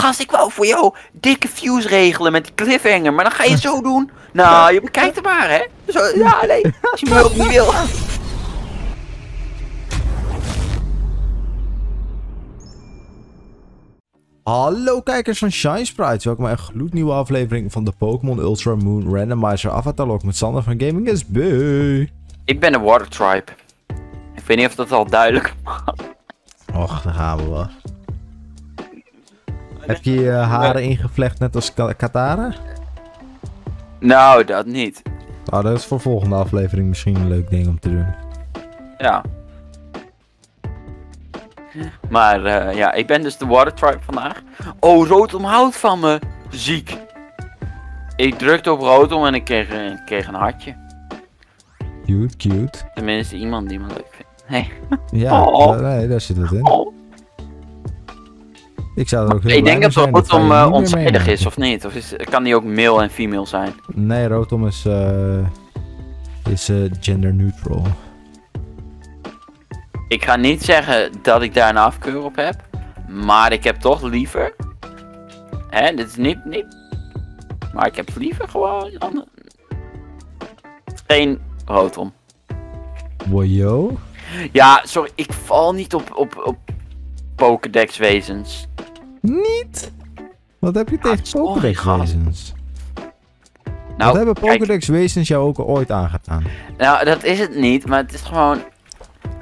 Gast, ik wou voor jou dikke views regelen met die cliffhanger, maar dan ga je het zo doen. Nou, je bekijkt het maar, hè. Zo, ja, nee, als je me ook niet wil. Hallo kijkers van ShineSprites, welkom bij een gloednieuwe aflevering van de Pokémon Ultra Moon Randomizer Avatarlocke met Sander van GamingSB. Ik ben de Water Tribe. Ik weet niet of dat al duidelijk was. Och, daar gaan we wel. Heb je je haren ingevlecht net als Katara? Nou, dat niet. Nou, dat is voor volgende aflevering misschien een leuk ding om te doen. Ja. Maar ja, ik ben dus de Water Tribe vandaag. Oh, Rotom houdt van me. Ziek. Ik drukte op Rotom en ik kreeg een hartje. Cute, cute. Tenminste, iemand die me leuk vindt. Hey. Ja, oh. Nee, daar zit het in. Oh. Ik zou er ook heel ik denk dat Rotom onzijdig is, of niet? Of is, kan die ook male en female zijn? Nee, Rotom is gender neutral. Ik ga niet zeggen dat ik daar een afkeur op heb, maar ik heb toch liever. Hè, dit is niet. Maar ik heb liever gewoon geen Rotom. Wojo? Ja, sorry, ik val niet op Pokédex wezens. Niet? Wat heb je tegen Pokédex wezens? Nou, wat hebben Pokédex wezens jou ook ooit aangedaan? Nou, dat is het niet, maar het is gewoon.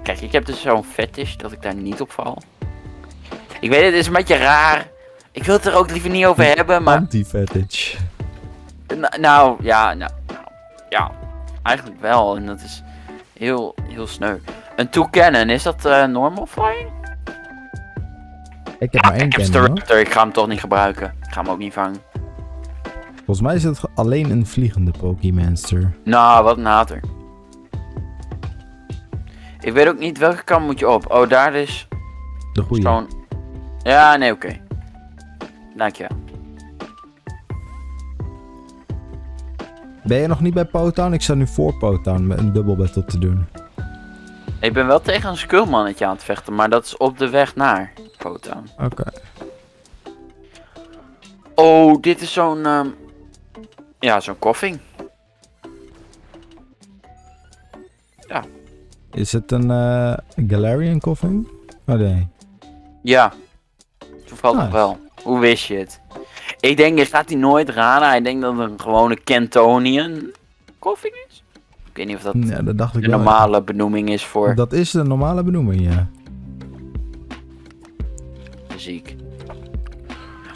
Kijk, ik heb dus zo'n fetish dat ik daar niet op val. Ik weet het, is een beetje raar. Ik wil het er ook liever niet over hebben, maar... Anti-fetish. Nou, ja. Eigenlijk wel, en dat is heel, heel sneu. Een Toucanon, is dat normal flying? Ik heb maar één Capstaraptor, ik ga hem toch niet gebruiken. Ik ga hem ook niet vangen. Volgens mij is het alleen een vliegende Pokémonster. Nou, wat een hater. Ik weet ook niet welke kant moet je op. Oh, daar is... De goede. Stone. Ja, nee, oké. Dankjewel. Ben je nog niet bij Powtown? Ik sta nu voor Powtown met een dubbel battle te doen. Ik ben wel tegen een skullmannetje aan het vechten, maar dat is op de weg naar Powtown. Oké. Oh, dit is zo'n... Ja, zo'n Koffing. Ja. Is het een Galarian Koffing? Oh nee. Ja. Toevallig wel. Hoe wist je het? Ik denk, je gaat die nooit raden. Ik denk dat het een gewone Johtonian Koffing is. Ik weet niet of dat, ja, dat dacht ik de normale benoeming is voor... Dat is de normale benoeming, ja. Ziek.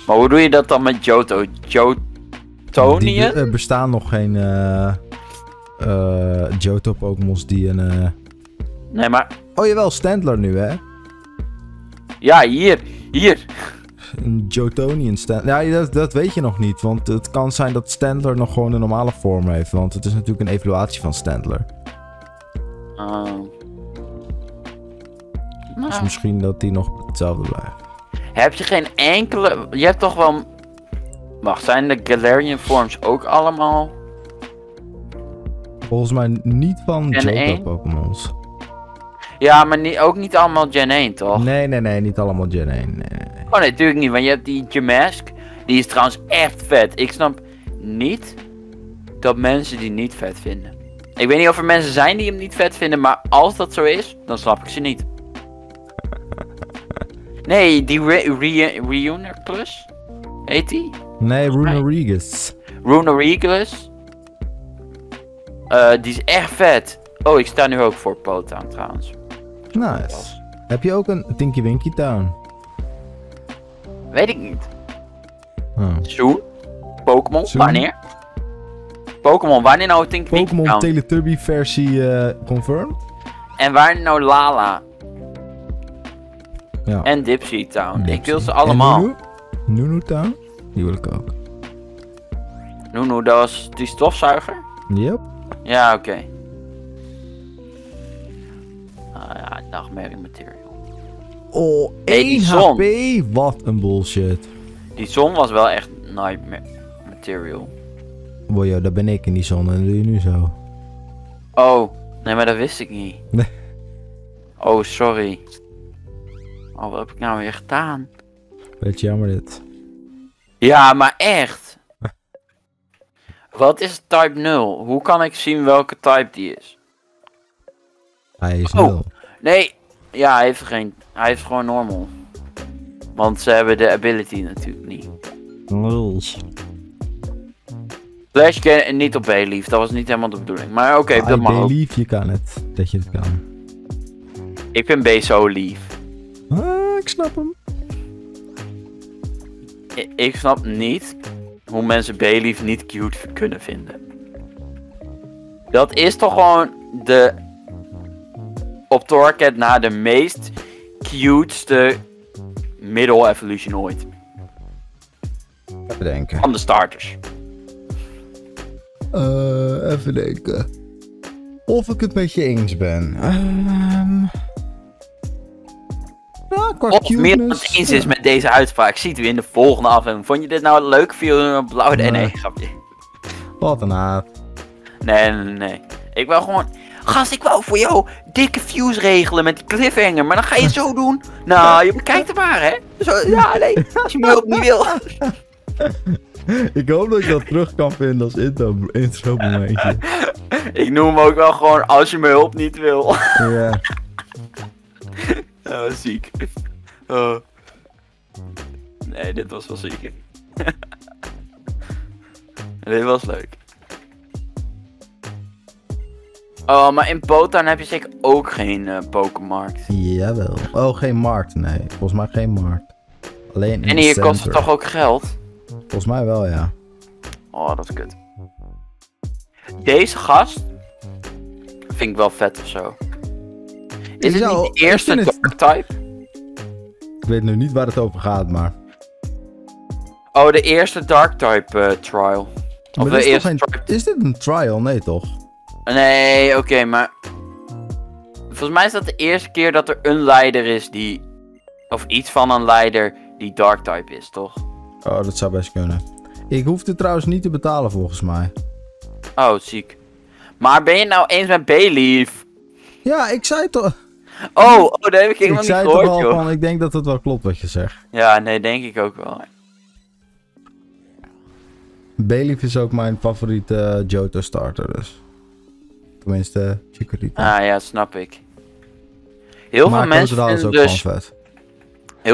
Maar hoe doe je dat dan met Johto? Johtonian? Er bestaan nog geen Johto Pokémons die een... Nee, maar... Oh jawel, Stantler nu, hè? Ja, hier. Een Johtonian Stantler. Ja, dat weet je nog niet, want het kan zijn dat Stantler nog gewoon een normale vorm heeft. Want het is natuurlijk een evaluatie van Stantler. Oh. Nou. Dus misschien dat die nog hetzelfde blijft. Heb je geen enkele... Je hebt toch wel... Wacht, zijn de Galarian vorms ook allemaal? Volgens mij niet van Johto Pokémons. Ja, maar ook niet allemaal Gen 1, toch? Nee, niet allemaal Gen 1, nee. Oh, nee, natuurlijk niet, want je hebt die Gemask. Die is trouwens echt vet. Ik snap niet dat mensen die niet vet vinden. Ik weet niet of er mensen zijn die hem niet vet vinden, maar als dat zo is, dan snap ik ze niet. Nee, die Reunerklus? Heet die? Nee, Runerigus. Runerigus? Die is echt vet. Oh, ik sta nu ook voor Powtown, trouwens. Nice. Heb je ook een Tinky Winky Town? Weet ik niet. Oh. Zoen? Pokémon? Wanneer? Pokémon, wanneer nou Tinky Winky Town? Pokémon Teletubby versie confirmed? En waar nou Lala? Ja. En Dipsy Town. Dipsy. Ik wil ze allemaal. En Nunu Town? Die wil ik ook. Nunu, dat was die stofzuiger? Yep. Ja, oké. Ja, nachtmerrie material. Oh, 1 HP! Wat een bullshit. Die zon was wel echt nightmare material. Wojo, daar ben ik in die zon en dat doe je nu zo. Oh, nee, maar dat wist ik niet. Oh, sorry. Oh, wat heb ik nou weer gedaan? Beetje jammer dit. Ja, maar echt. Wat is type 0? Hoe kan ik zien welke type die is? Hij is 0. Oh, nee. Ja, hij heeft geen... Hij heeft gewoon normal. Want ze hebben de ability natuurlijk niet. Rules. Flash en niet op Bayleef. Dat was niet helemaal de bedoeling. Maar oké, dat mag ook. Bayleef, je kan het. Dat je het kan. Ik ben Bezo lief. Ah, ik snap hem. Ik snap niet hoe mensen Bayleef niet cute kunnen vinden. Dat is toch gewoon de... Op Torket na de meest cuteste middle evolution ooit. Even denken. Van de starters. Even denken. Of ik het met je eens ben. Nou, of cuteness, meer dan het eens is met deze uitspraak. Ziet u in de volgende aflevering. Vond je dit nou leuk? Viel je een blauw? Nee, grapje. Wat een haat. Nee. Ik wil gewoon... Gast, ik wou voor jou dikke views regelen met die cliffhanger, maar dan ga je het zo doen. Nou, je bekijkt het maar, hè? Zo, ja, nee, als je me ook niet wil. Ik hoop dat ik dat terug kan vinden als intro momentje. Ik noem hem ook wel gewoon als je mijn hulp niet wil. Ja. Oh, ziek. Oh. Nee, dit was wel ziek. Dit was leuk. Oh, maar in Powtown heb je zeker ook geen Pokémarkt. Jawel. Oh, geen markt, nee. Volgens mij geen markt. Alleen in en hier kost het toch ook geld? Volgens mij wel, ja. Oh, dat is kut. Deze gast vind ik wel vet of zo. Is het niet de eerste Dark-type? Ik weet nu niet waar het over gaat, maar... Oh, de eerste Dark-type trial. Of de eerste is dit een trial? Nee, toch? Nee, oké, maar... Volgens mij is dat de eerste keer dat er een leider is die... Of iets van een leider die Dark-type is, toch? Oh, dat zou best kunnen. Ik hoef er trouwens niet te betalen, volgens mij. Oh, ziek. Maar ben je nou eens met Bayleef? Ja, ik zei toch... Oh, dat heb ik helemaal niet gehoord, joh. Ik zei toch al van, ik denk dat het wel klopt wat je zegt. Ja, nee, denk ik ook wel. Bayleef is ook mijn favoriete Johto starter, dus... Tenminste, Chikorita. Ah ja, snap ik. Heel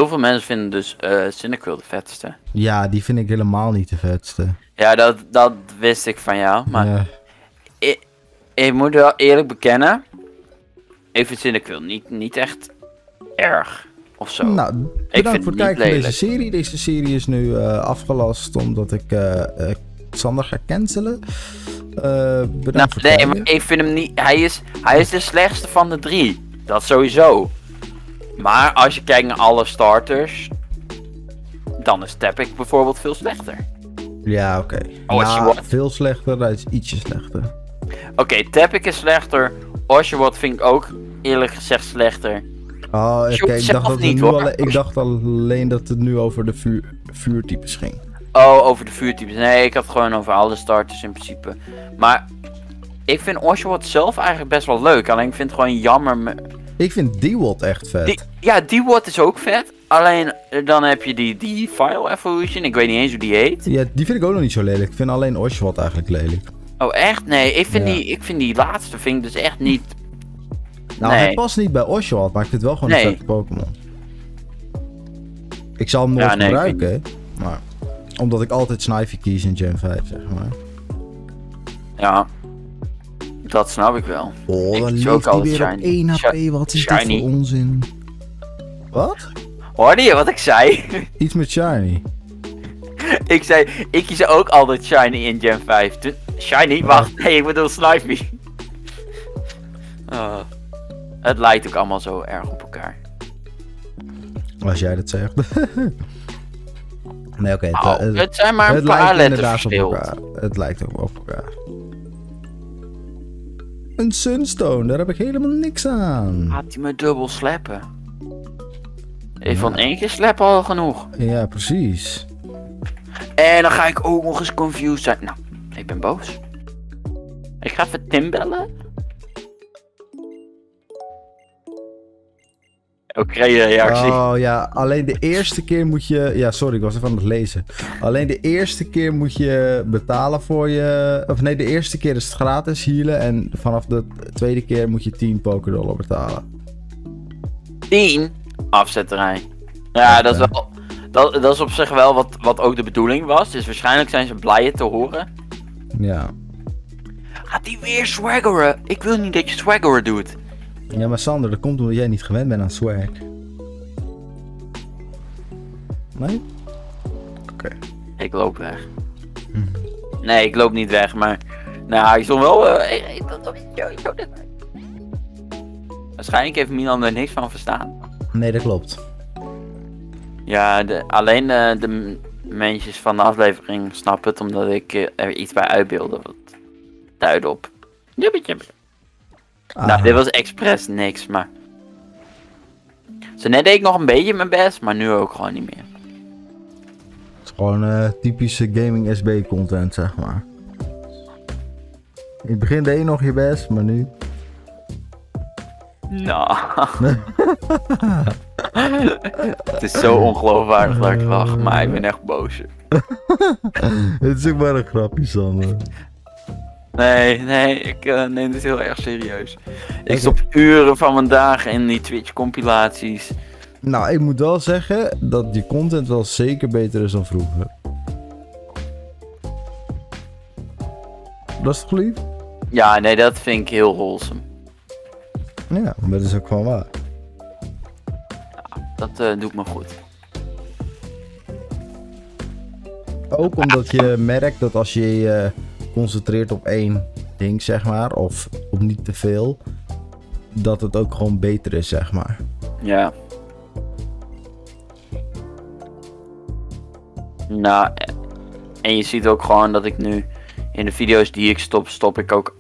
veel mensen vinden dus Cyndaquil de vetste. Ja, die vind ik helemaal niet de vetste. Ja, dat wist ik van jou, maar... Ja. Ik moet wel eerlijk bekennen... Ik vind Cyndaquil niet echt erg, of zo. Nou, bedankt voor het kijken van deze serie. Deze serie is nu afgelast omdat ik Sander ga cancelen. Bedankt voor het kijken. Maar ik vind hem niet... Hij is de slechtste van de drie. Dat sowieso. Maar als je kijkt naar alle starters, dan is Tepig bijvoorbeeld veel slechter. Ja, oké. Oh, nou, veel slechter, hij is ietsje slechter. Oké, Tepig is slechter. Oshawott vind ik ook eerlijk gezegd slechter. Oh, oké, ik dacht alleen dat het nu over de vuurtypes ging. Oh, over de vuurtypes. Nee, ik had het gewoon over alle starters in principe. Maar ik vind Oshawott zelf eigenlijk best wel leuk. Alleen ik vind het gewoon jammer... Ik vind Dewott echt vet. Dewott is ook vet. Alleen dan heb je die File Evolution. Ik weet niet eens hoe die heet. Ja, die vind ik ook nog niet zo lelijk. Ik vind alleen Oshawott eigenlijk lelijk. Oh, echt? Nee, ik vind die laatste vind ik dus echt niet... Nou, hij past niet bij Oshawott, maar ik vind het wel gewoon een vette Pokémon. Ik zal hem nooit gebruiken, maar... Omdat ik altijd Snivy kies in Gen 5, zeg maar. Ja. Dat snap ik wel. Oh, dan leeft hij weer shiny. Op 1 HP. Wat is shiny. Dit voor onzin? Wat? Hoorde je wat ik zei? Iets met shiny. Ik zei, ik kies ook altijd shiny in Gen 5. Shiny? Wacht, nee, ik bedoel Snivy. Het lijkt ook allemaal zo erg op elkaar. Als jij dat zegt. Nee, oké. Het zijn maar een paar letters op elkaar. Het lijkt ook op elkaar. Een sunstone, daar heb ik helemaal niks aan. Gaat hij me dubbel slappen? Heeft van één keer slappen al genoeg. Ja, precies. En dan ga ik ook nog eens confused zijn. Nou, ik ben boos. Ik ga even Tim bellen. Oké, reactie. Oh ja, alleen de eerste keer moet je... Ja, sorry, ik was even aan het lezen. Alleen de eerste keer moet je betalen voor je... Of nee, de eerste keer is het gratis healen. En vanaf de tweede keer moet je 10 Pokédollar betalen. 10? Afzetterij. Ja, okay. Dat is wel... Dat is op zich wel wat ook de bedoeling was. Dus waarschijnlijk zijn ze blij het te horen. Ja. Gaat die weer swaggeren? Ik wil niet dat je swaggeren doet. Ja, maar Sander, dat komt omdat jij niet gewend bent aan swag. Nee? Oké. Ik loop weg. Nee, ik loop niet weg, maar... Nou, hij stond wel... Waarschijnlijk heeft Milan er niks van verstaan. Nee, dat klopt. Ja, alleen de mensen van de aflevering snappen het, omdat ik er iets bij uitbeelde. Wat duidt op. Jubbetje. Nou, dit was expres niks, maar... Zo net deed ik nog een beetje mijn best, maar nu ook gewoon niet meer. Het is gewoon typische gaming SB content, zeg maar. In het begin deed je nog je best, maar nu... Nou... Het is zo ongeloofwaardig dat ik lach, maar ik ben echt boos. Het is ook maar een grapje, Sander. Nee, ik neem dit heel erg serieus. Ik stop uren van mijn dagen in die Twitch-compilaties. Nou, ik moet wel zeggen dat die content wel zeker beter is dan vroeger. Dat is toch lief? Ja, nee, dat vind ik heel wholesome. Ja, maar dat is ook gewoon waar. Ja, dat doet me goed. Ook omdat je merkt dat als je... concentreert op één ding, zeg maar, of op niet te veel, dat het ook gewoon beter is, zeg maar. Ja. Nou, en je ziet ook gewoon dat ik nu in de video's die ik stop ik ook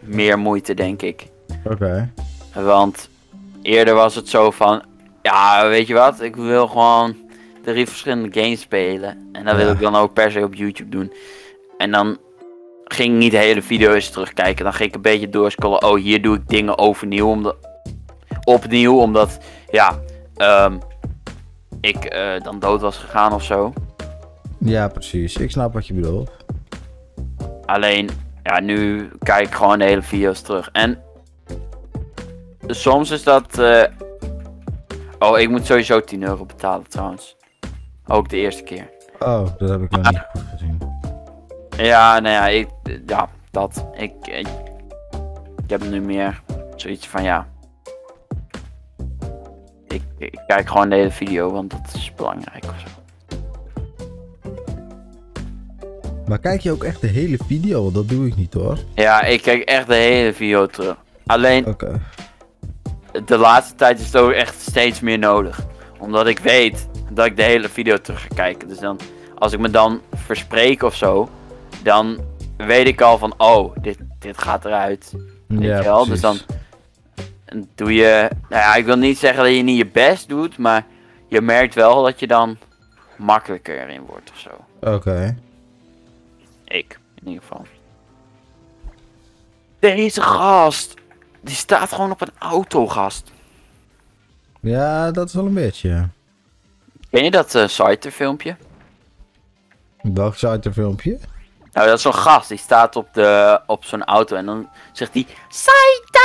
meer moeite, denk ik. Oké. Want eerder was het zo van, ja, weet je wat, ik wil gewoon 3 verschillende games spelen en dat wil ik dan ook per se op YouTube doen. En dan ging ik niet de hele video's terugkijken. Dan ging ik een beetje doorscrollen. Oh, hier doe ik dingen overnieuw. Omdat ja, ik dan dood was gegaan of zo. Ja, precies. Ik snap wat je bedoelt. Alleen, ja, nu kijk ik gewoon de hele video's terug. En soms is dat... Oh, ik moet sowieso €10 betalen trouwens. Ook de eerste keer. Oh, dat heb ik nog niet goed gezien. Ja, nou ja, ik heb nu meer zoiets van, ja, ik kijk gewoon de hele video, want dat is belangrijk ofzo. Maar kijk je ook echt de hele video? Dat doe ik niet hoor. Ja, ik kijk echt de hele video terug. Alleen, de laatste tijd is het ook echt steeds meer nodig. Omdat ik weet dat ik de hele video terug ga kijken. Dus dan, als ik me dan verspreek ofzo... Dan weet ik al van, oh, dit gaat eruit. Ja, wel. Dus dan doe je... Nou ja, ik wil niet zeggen dat je niet je best doet, maar je merkt wel dat je dan makkelijker erin wordt ofzo. Oké. Ik, in ieder geval. Deze gast, die staat gewoon op een autogast. Ja, dat is wel een beetje. Ken je dat Saiter-filmpje? Welk Saiter-filmpje? Nou, dat is zo'n gast, die staat op zo'n auto en dan zegt hij... Saita!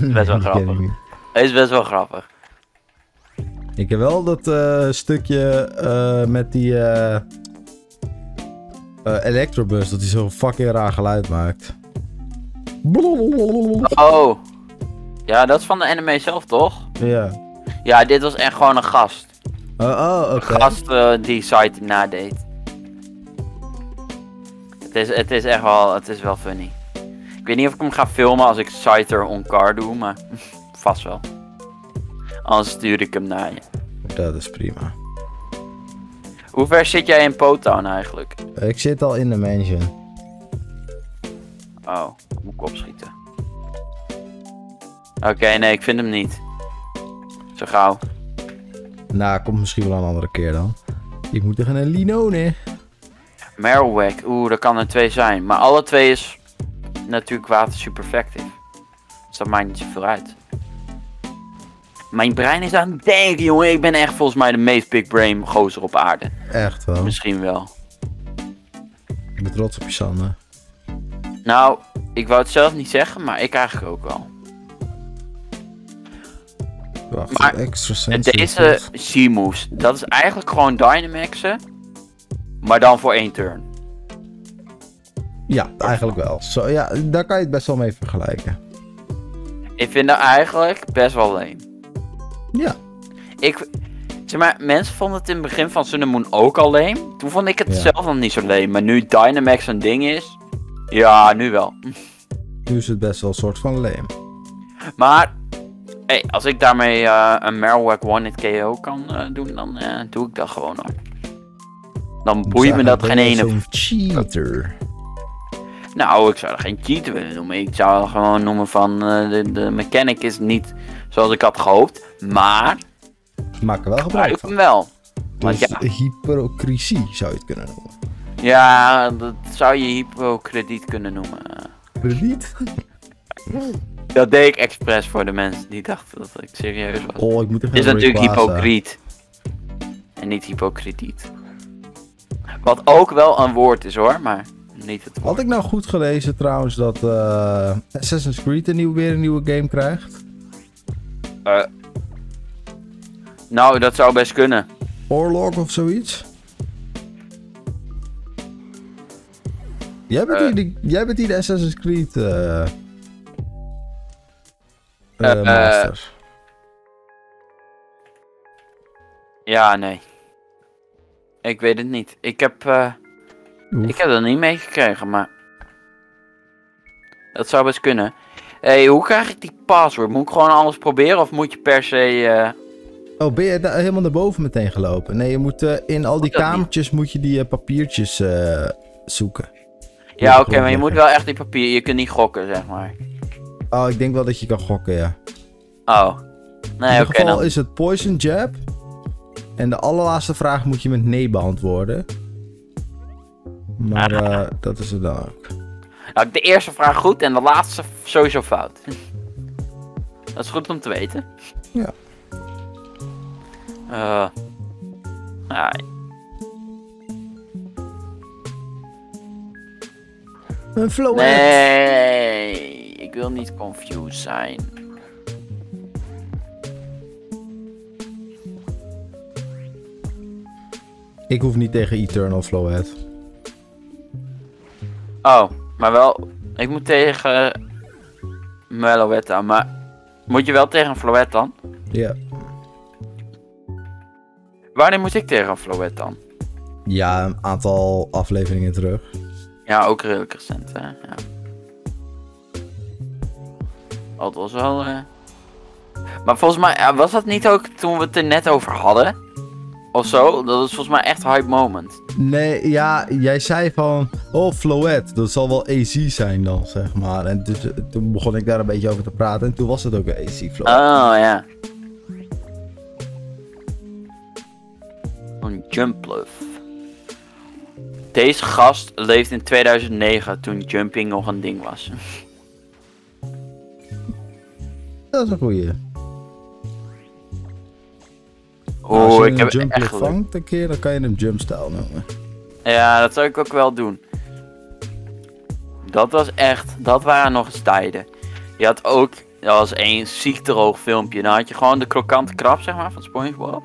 Nee, best wel grappig. Het is best wel grappig. Ik heb wel dat stukje met die Electrobus, dat hij zo'n fucking raar geluid maakt. Oh. Ja, dat is van de anime zelf, toch? Ja. Ja, dit was echt gewoon een gast. Een gast die Saita nadeed. Het is echt wel, het is wel funny. Ik weet niet of ik hem ga filmen als ik Saiter on car doe, maar vast wel. Anders stuur ik hem naar je. Dat is prima. Hoe ver zit jij in Powtown eigenlijk? Ik zit al in de mansion. Oh, moet ik opschieten. Oké, nee, ik vind hem niet. Zo gauw. Nou, komt misschien wel een andere keer dan. Ik moet er een Linone. Marowak, oeh, dat kan er 2 zijn. Maar alle 2 is natuurlijk water superfective. Dus dat maakt niet zoveel uit. Mijn brein is aan het denken, jongen. Ik ben echt volgens mij de meest big brain gozer op aarde. Echt wel. Misschien wel. Ik ben trots op je, Sander. Nou, ik wou het zelf niet zeggen, maar ik eigenlijk ook wel. Wacht, maar extra deze C-moves, dat is eigenlijk gewoon Dynamaxen, maar dan voor één turn. Ja, eigenlijk wel. Zo, ja, daar kan je het best wel mee vergelijken. Ik vind dat eigenlijk best wel leem. Ja. Ik, zeg maar, mensen vonden het in het begin van Sun and Moon ook al leem. Toen vond ik het zelf nog niet zo leem, maar nu Dynamax een ding is, ja, nu wel. Nu is het best wel een soort van leem. Maar... hey, als ik daarmee een Marowak one-hit KO kan doen, dan doe ik dat gewoon al. Dan boeit me dat geen ene... een cheater. Nou, ik zou dat geen cheater willen noemen. Ik zou dat gewoon noemen van... de mechanic is niet zoals ik had gehoopt, maar... maak er wel gebruik van. Wel. Dus want, ja. Hypocrisie zou je het kunnen noemen. Ja, dat zou je hypocriet kunnen noemen. Krediet? Dat deed ik expres voor de mensen die dachten dat ik serieus was. Oh, ik moet er is natuurlijk hypocriet. En niet hypocritiet. Wat ook wel een woord is hoor, maar niet het woord. Had ik nou goed gelezen trouwens dat Assassin's Creed weer een nieuwe game krijgt? Nou, dat zou best kunnen. Orlog of zoiets? Jij bent, hier de Assassin's Creed... ja, nee. Ik weet het niet. Ik heb dat niet meegekregen, maar... dat zou best kunnen. Hé, hoe krijg ik die password? Moet ik gewoon alles proberen of moet je per se... Oh, ben je daar helemaal naar boven meteen gelopen? Nee, je moet in al die kamertjes moet je die papiertjes zoeken. Ja, oké, maar je moet wel echt die papier... je kunt niet gokken, zeg maar. Oh, ik denk wel dat je kan gokken, ja. Oh. Nee, in ieder geval dan is het Poison Jab. En de allerlaatste vraag moet je met nee beantwoorden. Maar dat is het dan ook. Nou, de eerste vraag goed en de laatste sowieso fout. Dat is goed om te weten. Ja. Een flow. Nee. Ik wil niet confused zijn. Ik hoef niet tegen Eternal Flowhead. Oh, maar wel... ik moet tegen... Mellowet aan, maar... moet je wel tegen een Flowhead dan? Ja. Wanneer moet ik tegen een Flowhead dan? Ja, een aantal afleveringen terug. Ja, ook redelijk recent, hè. Ja. Dat was wel... maar volgens mij was dat niet ook toen we het er net over hadden? Of zo? Dat is volgens mij echt hype moment. Nee, ja, jij zei van... oh, Flowet, dat zal wel AC zijn dan, zeg maar. En dus, toen begon ik daar een beetje over te praten. En toen was het ook een AC Flowet. Oh, ja. Een Jumpluff. Deze gast leeft in 2009, toen jumping nog een ding was. Dat is een goeie. Als je een jumpje vangt een keer, dan kan je hem jumpstyle noemen. Ja, dat zou ik ook wel doen. Dat was echt, dat waren nog eens tijden. Je had ook, dat was één ziek droog filmpje. Dan had je gewoon de krokante krab, zeg maar, van SpongeBob.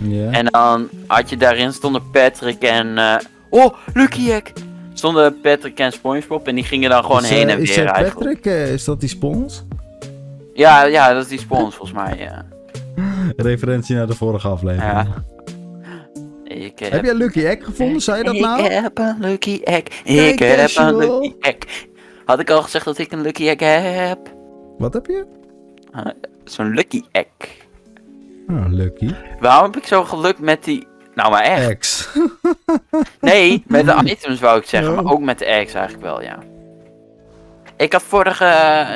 Yeah. En dan had je daarin stonden Patrick en... oh, Lucky Egg! Stonden Patrick en SpongeBob en die gingen dan gewoon heen en weer eigenlijk. Patrick, is dat die spons? Ja, ja, dat is die spons volgens mij, ja. Referentie naar de vorige aflevering. Ja. Heb jij Lucky Egg gevonden, zei je dat nou? Ik heb een Lucky Egg, ik heb een Lucky Egg. Had ik al gezegd dat ik een Lucky Egg heb? Wat heb je? Zo'n Lucky Egg. Oh, Lucky. Waarom heb ik zo geluk met die... nou, maar echt. Eggs. Nee, met de items wou ik zeggen, maar ook met de eggs eigenlijk wel, ja. Ik had vorige,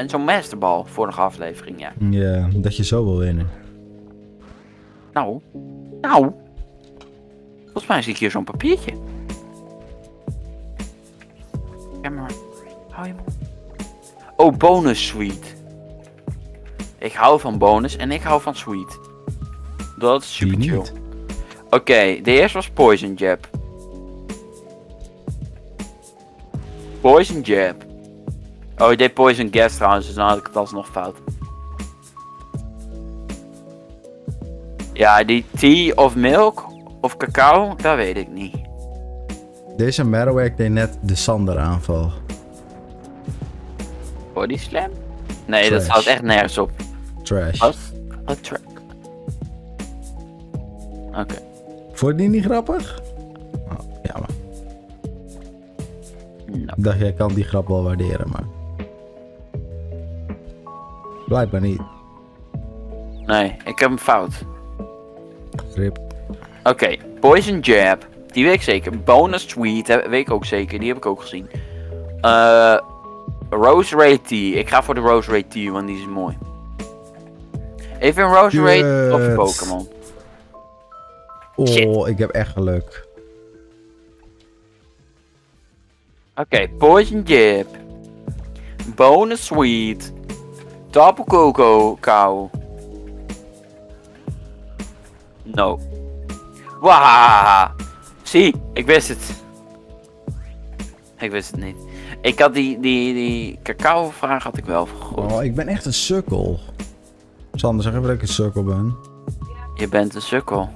zo'n masterbal, vorige aflevering, ja. Ja, dat je zo wil winnen. Nou. Volgens mij zie ik hier zo'n papiertje. Ja, maar. Hou je mond. Oh, bonus suite. Ik hou van bonus en ik hou van sweet. Dat is super chill. Oké, de eerste was Poison Jab. Poison Jab. Oh, ik deed Poison Gas trouwens, dus dan had ik het alsnog fout. Ja, die tea of milk of cacao, dat weet ik niet. Deze Marowak deed net de Sander aanval. Body Slam? Nee, trash. Dat staat echt nergens op. Trash. Wat track. Oké. Vond je die niet grappig? Oh, jammer. No. Ik dacht, jij kan die grap wel waarderen, maar... Blijkbaar niet. Nee, ik heb hem fout. Grip. Oké, Poison Jab. Die weet ik zeker. Bonus Sweet, weet ik ook zeker. Die heb ik ook gezien. Rosemary Tea. Ik ga voor de Rosemary Tea, want die is mooi. Even een Rosemary of Pokémon. Oh, shit. Ik heb echt geluk. Oké, Poison Jab. Bonus Sweet. Tapu Coco. No. Wahaha. Zie, ik wist het. Ik wist het niet. Ik had die cacao vraag had ik wel vergeten. Oh, ik ben echt een sukkel. Sander, zeg even dat ik een sukkel ben. Je bent een sukkel.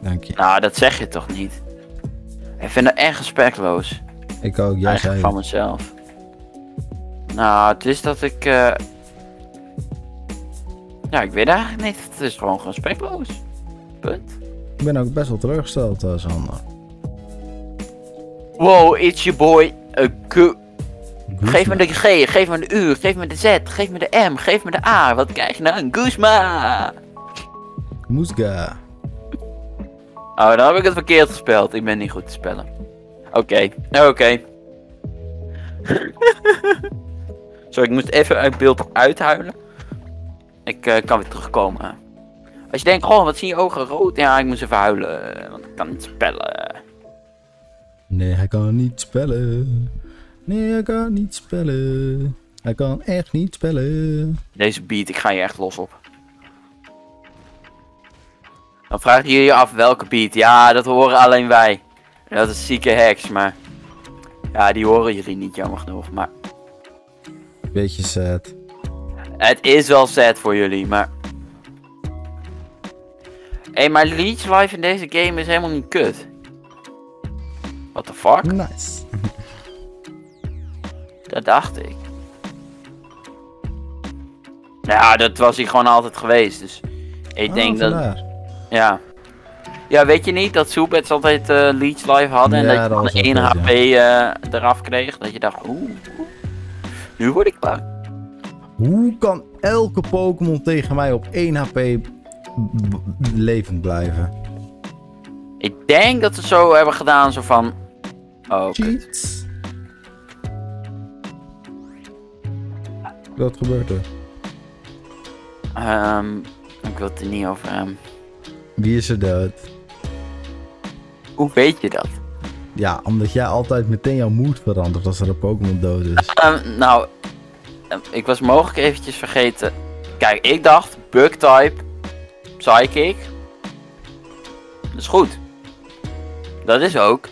Dank je. Nou, dat zeg je toch niet? Ik vind dat echt respectloos. Ik ook, jij zei van mezelf. Nou, het is dat ik... Ja, ik weet eigenlijk niet. Het is gewoon respectloos. Punt. Ik ben ook best wel teleurgesteld, Sander. Wow, it's your boy. Geef me de G, geef me de U, geef me de Z, geef me de M, geef me de A. Wat krijg je nou? Een Guzma. Moesga. Oh, dan heb ik het verkeerd gespeld. Ik ben niet goed te spellen. Oké. Zo, ik moest even uit beeld uithuilen. Ik kan weer terugkomen. Als je denkt, oh, wat zie je ogen rood? Ja, ik moest even huilen, want ik kan niet spellen. Nee, hij kan niet spellen. Nee, hij kan niet spellen. Hij kan echt niet spellen. Deze beat, ik ga je echt los op. Dan vraag je je af welke beat. Ja, dat horen alleen wij. Dat is zieke heks, maar... Ja, die horen jullie niet, jammer genoeg, maar... Beetje sad. Het is wel sad voor jullie, maar... Hé, maar Leech Life in deze game is helemaal niet kut. What the fuck? Nice. Dat dacht ik. Ja, dat was hij gewoon altijd geweest, dus... Ik denk dat... Vandaar. Ja. Ja, weet je niet dat Soepets altijd Leech Life hadden en dat je dan 1 HP eraf kreeg? Dat je dacht, oeh, nu word ik bang. Hoe kan elke Pokémon tegen mij op 1 HP levend blijven? Ik denk dat ze zo hebben gedaan, zo van... Oh, kut. Wat gebeurt er? Ik wil het er niet over hebben. Wie is er dood? Hoe weet je dat? Ja, omdat jij altijd meteen jouw moed verandert als er een Pokémon dood is. Nou, ik was mogelijk eventjes vergeten. Kijk, ik dacht Bug-type, Psychic. Dat is goed. Dat is ook.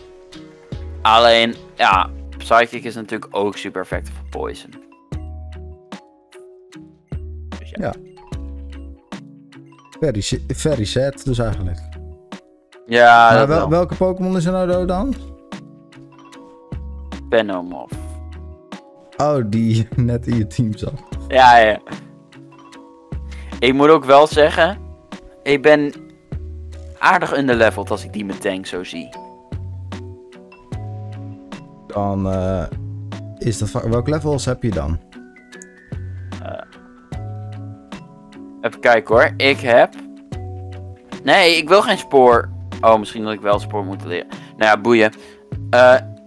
Alleen, ja, Psychic is natuurlijk ook super effect voor Poison. Dus ja. Very sad, dus eigenlijk. Ja, maar dat wel. Welke Pokémon is er nou dood dan? Venomorf. Oh, die net in je team zat. Ja. Ik moet ook wel zeggen, ik ben aardig underleveld als ik die met tank zo zie. Dan, is dat... Welke levels heb je dan? Even kijken hoor, ik heb... Nee, ik wil geen spoor. Oh, misschien dat ik wel spoor moet leren. Nou ja, boeien.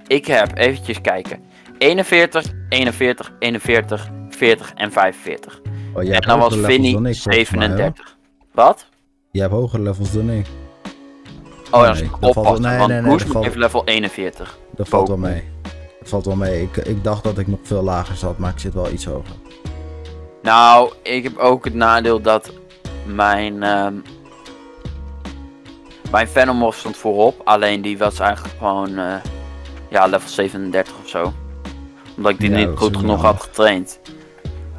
Ik heb, eventjes kijken. 41, 41, 41, 40 en 45. Oh, en dan was Vinnie 37. Wat? Jij hebt hogere levels dan ik. Oh, dat is oppassen, want Moes heeft level 41. Dat valt wel mee. Ik dacht dat ik nog veel lager zat, maar ik zit wel iets hoger. Nou, ik heb ook het nadeel dat mijn Venomorf stond voorop. Alleen die was eigenlijk gewoon ja, level 37 of zo. Omdat ik die niet goed genoeg had getraind.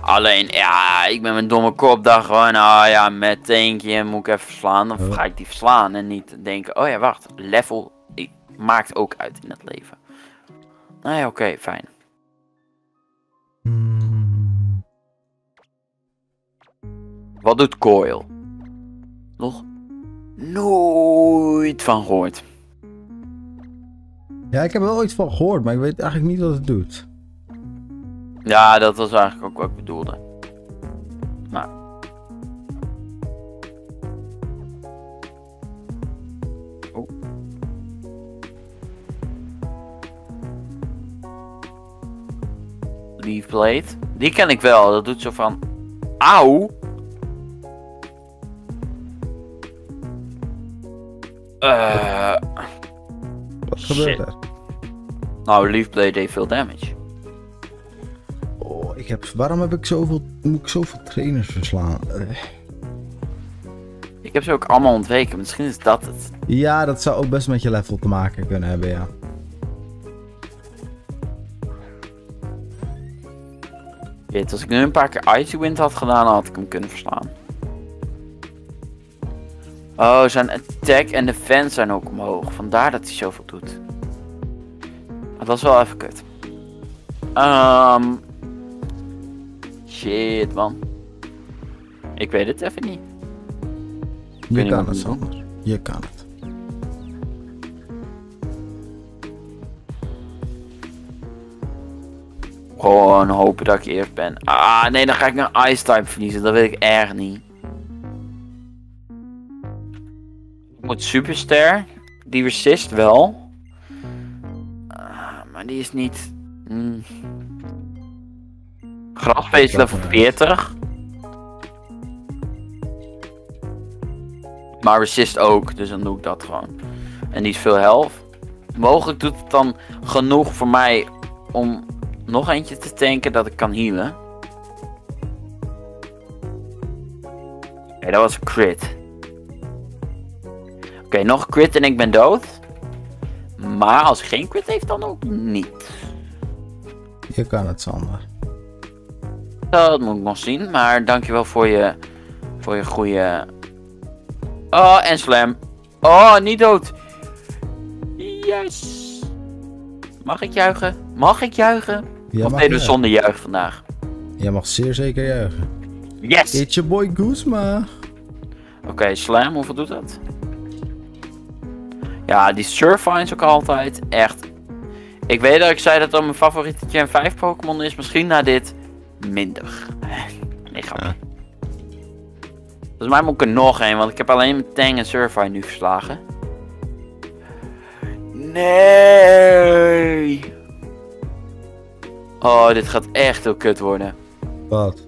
Alleen, ja, ik ben mijn domme kop daar gewoon, nou ja, met tankje moet ik even verslaan. Dan ga ik die verslaan en niet denken, oh ja, wacht, level maakt ook uit in het leven. Nou ja, oké, fijn. Hmm. Wat doet Coil? Nog nooit van gehoord. Ja, ik heb er wel iets van gehoord, maar ik weet eigenlijk niet wat het doet. Ja, dat was eigenlijk ook wat ik bedoelde. Maar... oh. Leafblade. Die ken ik wel. Dat doet zo van... auw! Wat gebeurt er? Nou, Leafblade deed veel damage. Ik heb, waarom heb ik zoveel, moet ik zoveel trainers verslaan? Ik heb ze ook allemaal ontweken, misschien is dat het. Ja, dat zou ook best met je level te maken kunnen hebben, ja. Weet, als ik nu een paar keer Icy Wind had gedaan, had ik hem kunnen verslaan. Oh, zijn attack en defense zijn ook omhoog, vandaar dat hij zoveel doet. Maar dat is wel even kut. Shit, man. Ik weet het even niet. Je kan het, Sander. Je kan het. Gewoon hopen dat ik eerst ben. Ah, nee, dan ga ik naar Ice-type verliezen. Dat wil ik echt niet. Ik moet Superster. Die resist wel. Maar die is niet... mm. Grasbeest level 40. Maar resist ook, dus dan doe ik dat gewoon. En die is veel health. Mogelijk doet het dan genoeg voor mij om nog eentje te tanken dat ik kan healen. Oké, dat was een crit. Oké, nog een crit en ik ben dood. Maar als hij geen crit heeft, dan ook niet. Je kan het, Sander. Dat moet ik nog zien, maar dankjewel voor je goede... oh, en slam. Oh, niet dood. Yes. Mag ik juichen? Mag ik juichen? Ja, of nee, dus zonder juich vandaag. Jij mag zeer zeker juichen. Yes. It's your boy Guzma. Oké, slam, hoeveel doet dat? Ja, die Surfine is ook altijd echt... ik weet dat ik zei dat dat mijn favoriete Gen 5 Pokémon is, misschien na dit... minder. Nee, grapje. Ja. Volgens mij moet ik er nog een, want ik heb alleen mijn Tang en Surfire nu verslagen. Nee. Oh, dit gaat echt heel kut worden. Wat?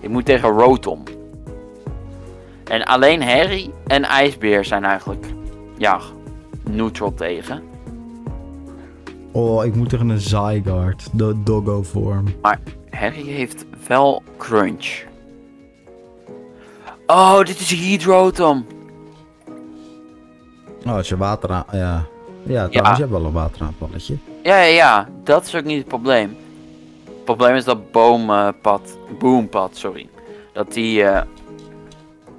Ik moet tegen Rotom. En alleen Harry en IJsbeer zijn eigenlijk... ja, neutral tegen. Oh, ik moet tegen een Zygarde. De doggo vorm. Maar... Harry heeft wel crunch. Oh, dit is Heat Rotom. Oh, als je water aan... ja, ja, trouwens, ja. Je hebt wel een wateraanvalletje. Ja, ja, ja. Dat is ook niet het probleem. Het probleem is dat Boompad, sorry. Dat die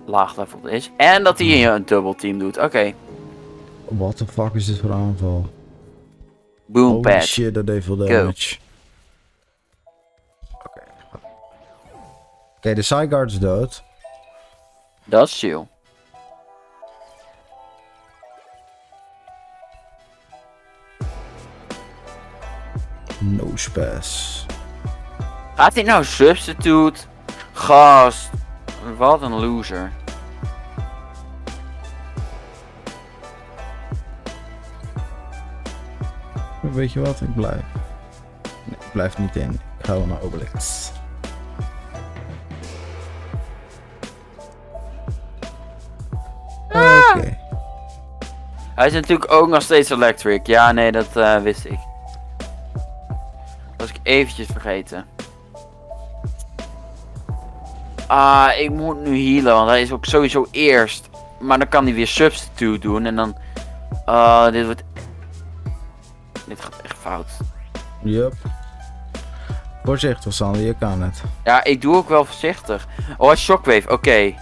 laag level is. En dat hij een dubbelteam doet. Oké. What the fuck is dit voor aanval? Boompad. Oh shit, dat deed veel damage. Go. Oké, de Zygarde is dood. Dat is chill. Nosepass. Gaat hij nou substitute? Gast. Wat een loser. Weet je wat? Ik blijf. Nee, ik blijf niet in. Ik ga wel naar Obelix. Okay. Hij is natuurlijk ook nog steeds electric. Ja, nee, dat wist ik. Dat was ik eventjes vergeten. Ah, ik moet nu healen, want hij is ook sowieso eerst. Maar dan kan hij weer substitute doen en dan... dit wordt... Dit gaat echt fout. Yup. Voorzichtig, Sander, je kan het. Ja, ik doe ook wel voorzichtig. Oh, shockwave, oké. Okay.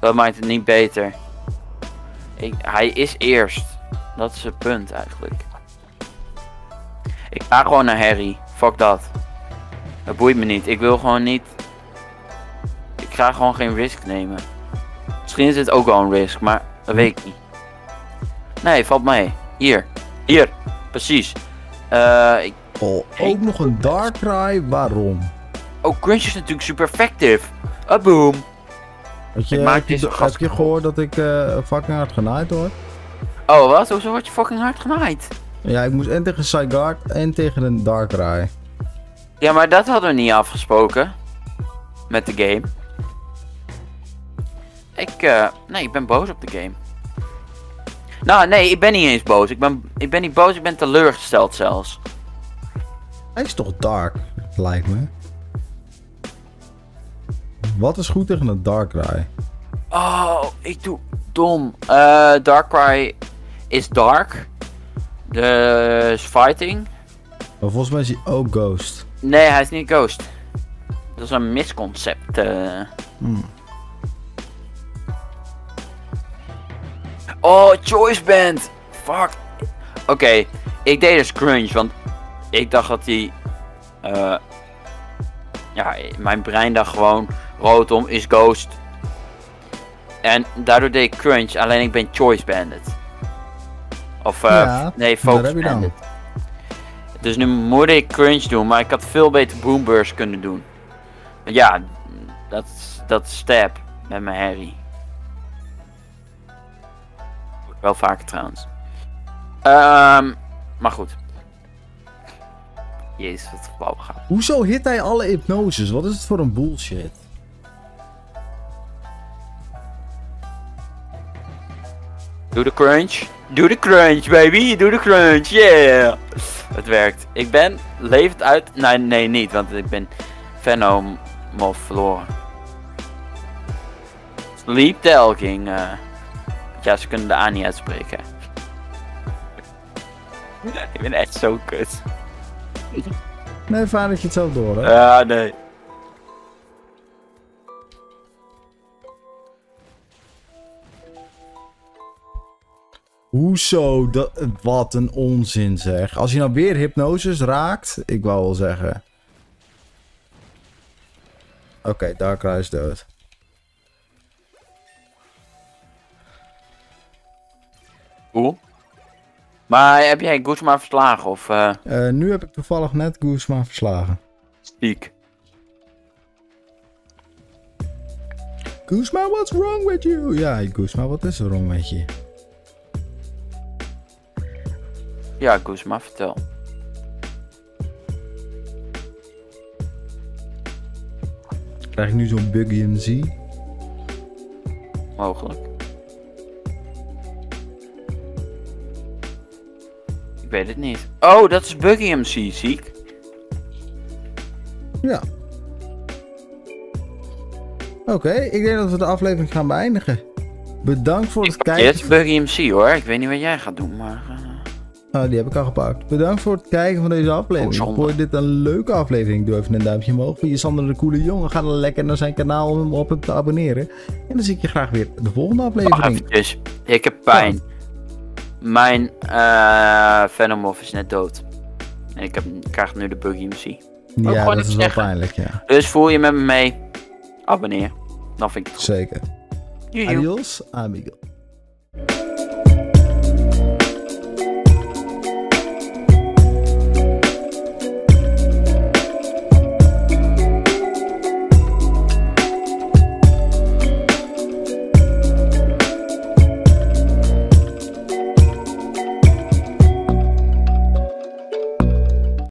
Dat maakt het niet beter. Hij is eerst. Dat is het punt eigenlijk. Ik ga gewoon naar Harry. Fuck dat. Dat boeit me niet. Ik wil gewoon niet... Ik ga gewoon geen risk nemen. Misschien is dit ook wel een risk, maar dat weet ik niet. Nee, valt mee. Hier. Hier. Precies. Ook nog een Darkrai. Waarom? Oh, Crunch is natuurlijk super effectief. Boom. Heb je gehoord dat ik fucking hard genaaid word? Oh, wat? Hoezo word je fucking hard genaaid? Ja, ik moest en tegen Zygarde en tegen een Darkrai. Ja, maar dat hadden we niet afgesproken. Met de game. Nee, ik ben boos op de game. Nou, nee, ik ben niet eens boos. Ik ben niet boos, ik ben teleurgesteld zelfs. Hij is toch dark, lijkt me. Wat is goed tegen een Darkrai? Oh, ik doe dom. Darkrai is dark. Dus fighting. Maar volgens mij is hij ook ghost. Nee, hij is niet ghost. Dat is een misconcept. Oh, choice band. Fuck. Oké, ik deed dus crunch, want ik dacht dat hij... ja, mijn brein dacht gewoon... Rotom is ghost. En daardoor deed ik crunch, alleen ik ben choice banded. Of ja, nee, focus banded. Dus nu moet ik crunch doen, maar ik had veel beter boomburst kunnen doen. Maar ja, dat stab met mijn Harry. Wel vaker trouwens. Maar goed. Jezus, wat flauw gaat. Hoezo hit hij alle hypnoses? Wat is het voor een bullshit? Doe de crunch. Doe de crunch, baby. Doe de crunch, yeah. Het werkt. Ik ben levend uit... Nee, niet. Want ik ben Venomorf verloren. Sleep Talking. Ja, ze kunnen de A niet uitspreken. Ik ben echt zo kut. Nee, vader, dat je het zelf door, hè? Ja, nee. Hoezo? Wat een onzin, zeg. Als je nou weer hypnosis raakt, ik wou wel zeggen. Oké, Darkrai is dood. Cool. Maar heb jij Guzma verslagen of... nu heb ik toevallig net Guzma verslagen. Stiek. Guzma, what's wrong with you? Ja, Guzma, wat is er wrong met je? Ja, Guzma, vertel. Krijg ik nu zo'n buggy MZ? Mogelijk. Ik weet het niet. Oh, dat is Buggy MC, zie ik. Ja. Oké, ik denk dat we de aflevering gaan beëindigen. Bedankt voor het kijken. Dit is Buggy MC hoor, ik weet niet wat jij gaat doen, maar... Oh, die heb ik al gepakt. Bedankt voor het kijken van deze aflevering. Oh, vond je dit een leuke aflevering? Doe even een duimpje omhoog. Vind je Sander de coole jongen? Ga dan lekker naar zijn kanaal om op hem te abonneren. En dan zie ik je graag weer de volgende aflevering. Oh, dus. Ik heb pijn. Ja. Mijn Venomorf is net dood. En ik krijg nu de Buggy MC. Ja, dat is wel pijnlijk, ja. Dus voel je met me mee. Abonneer. Dan vind ik het goed. Zeker. Adios, amigo.